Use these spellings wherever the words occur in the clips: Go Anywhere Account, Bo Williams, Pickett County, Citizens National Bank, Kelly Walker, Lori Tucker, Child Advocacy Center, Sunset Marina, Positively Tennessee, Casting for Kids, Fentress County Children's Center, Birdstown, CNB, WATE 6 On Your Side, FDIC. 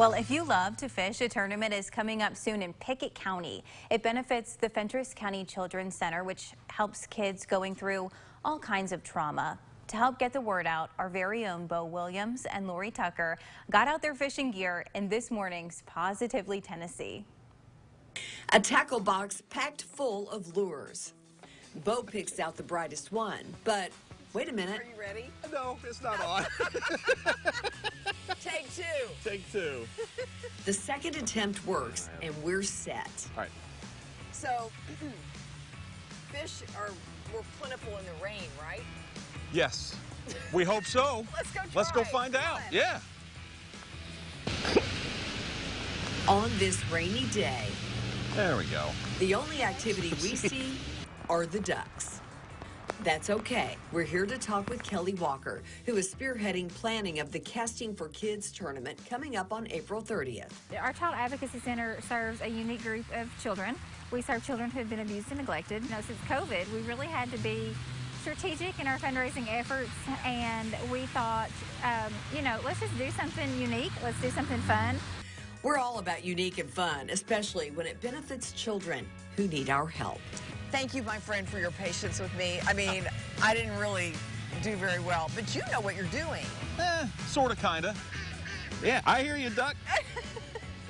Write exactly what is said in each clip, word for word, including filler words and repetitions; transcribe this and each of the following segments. Well, if you love to fish, a tournament is coming up soon in Pickett County. It benefits the Fentress County Children's Center, which helps kids going through all kinds of trauma. To help get the word out, our very own Bo Williams and Lori Tucker got out their fishing gear in this morning's Positively Tennessee. A tackle box packed full of lures. Bo picks out the brightest one, but wait a minute. Are you ready? No, it's not on. Take two. Take two. The second attempt works, and we're set. All right. So, fish are more plentiful in the rain, right? Yes. We hope so. Let's go try. Let's go find Come out. On. Yeah. On this rainy day. There we go. The only activity we see are the ducks. That's okay. We're here to talk with Kelly Walker, who is spearheading planning of the Casting for Kids tournament coming up on April thirtieth. Our Child Advocacy Center serves a unique group of children. We serve children who have been abused and neglected. You know, since COVID, we really had to be strategic in our fundraising efforts, and we thought, um, you know, let's just do something unique. Let's do something fun. We're all about unique and fun, especially when it benefits children who need our help. Thank you, my friend, for your patience with me. I mean, I didn't really do very well, but you know what you're doing. Eh, sort of, kind of. Yeah, I hear you, duck.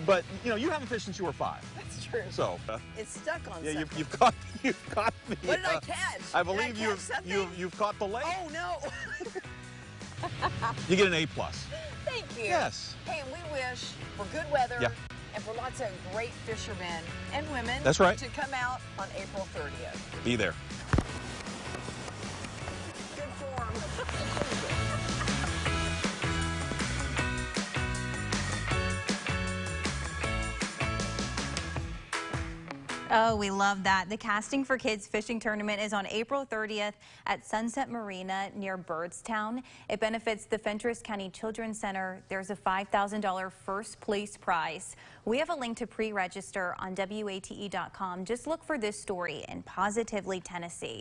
But, you know, you haven't fished since you were five. That's true. So. Uh, it's stuck on yeah, something. Yeah, you've, you've caught, you've caught the... What did uh, I catch? I believe I you've, catch you've, you've caught the lake. Oh, no. You get an A plus. Thank you. Yes. Hey, and we wish for good weather. Yeah. And for lots of great fishermen and women. That's right. To come out on April thirtieth. Be there. Good form. Oh, we love that. The Casting for Kids fishing tournament is on April thirtieth at Sunset Marina near Birdstown. It benefits the Fentress County Children's Center. There's a five thousand dollar first place prize. We have a link to pre-register on wate dot com. Just look for this story in Positively Tennessee.